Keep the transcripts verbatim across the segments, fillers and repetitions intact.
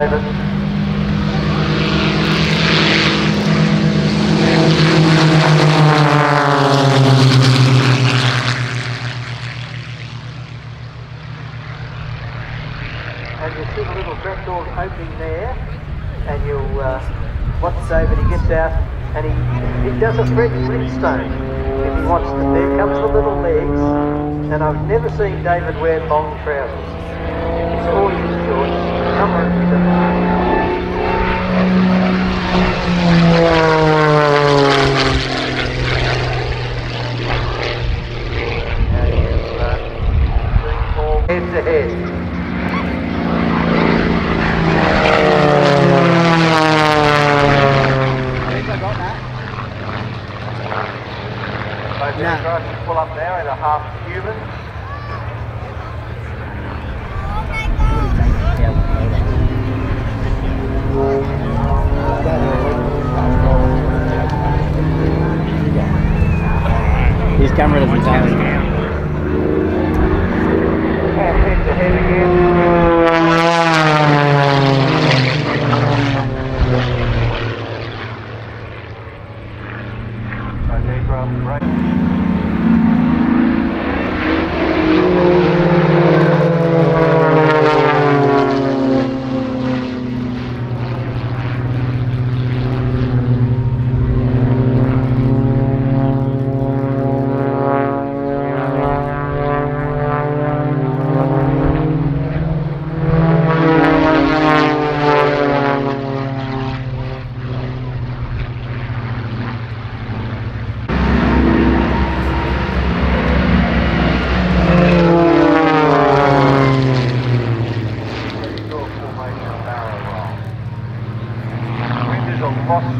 David. And you see the little back door opening there, and you uh, watch David, he gets out, and he, he does a Fred Flintstone. If you watch, the, there comes the little legs, and I've never seen David wear long trousers. It's all his shorts, somewhere in the middle. Head to head. Yeah. Tries to pull up now in a half human. Oh, his camera doesn't tell him. Head to head again. Right there, from right.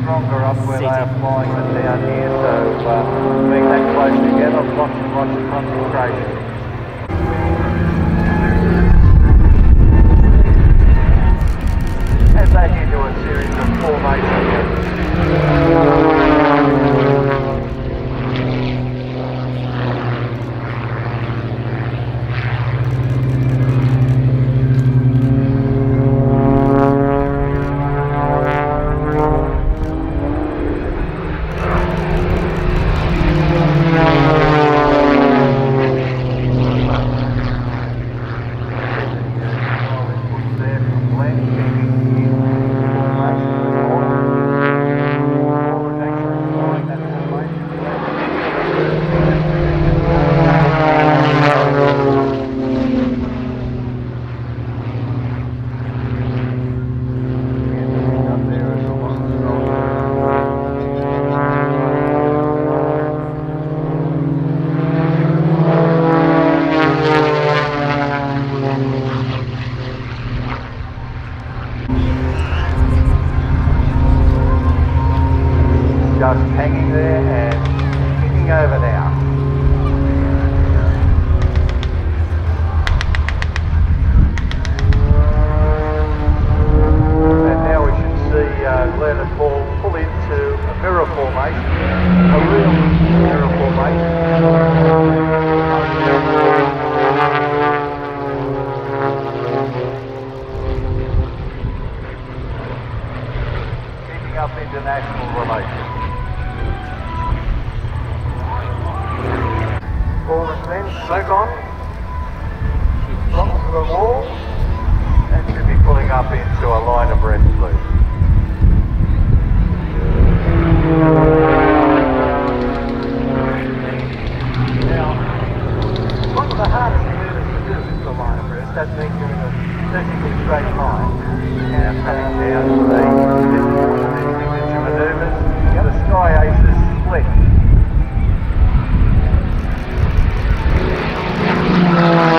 Stronger up where they are flying than down here, so uh, being that close together, lots and lots of concentration. And back into a series of formations. Hanging there and kicking over now. And now we should see uh, Glenn and Paul pull into a mirror formation, a real mirror formation, keeping up international relations. Soak on, blocks to the wall, and should be pulling up into a line of red blue. Now, one of the hardest maneuvers to do is the line of red. That means you're in a technically straight line. And coming down to the signature maneuvers, you got a sky aces split. Thank you.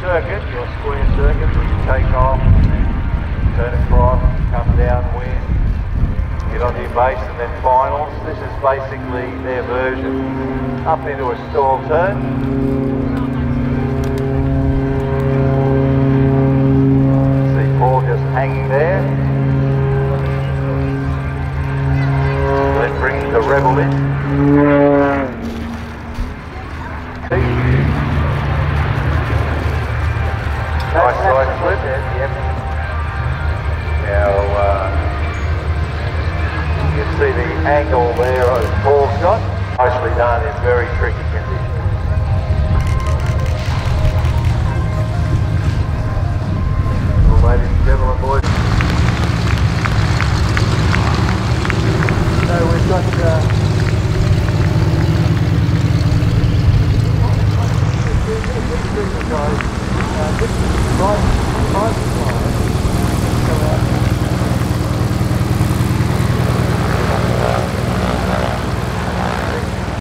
circuit, your square circuit, where you take off, turn across, come down, win, get on your base and then finals. This is basically their version. Up into a stall turn. Hanging there. That brings the rebel in. Right side flip. Yep. Now, uh, you can see the angle there on the ball shot. Mostly done in very tricky conditions. Ladies and gentlemen, boys. So we've got uh, the guys. Uh, this is right, right.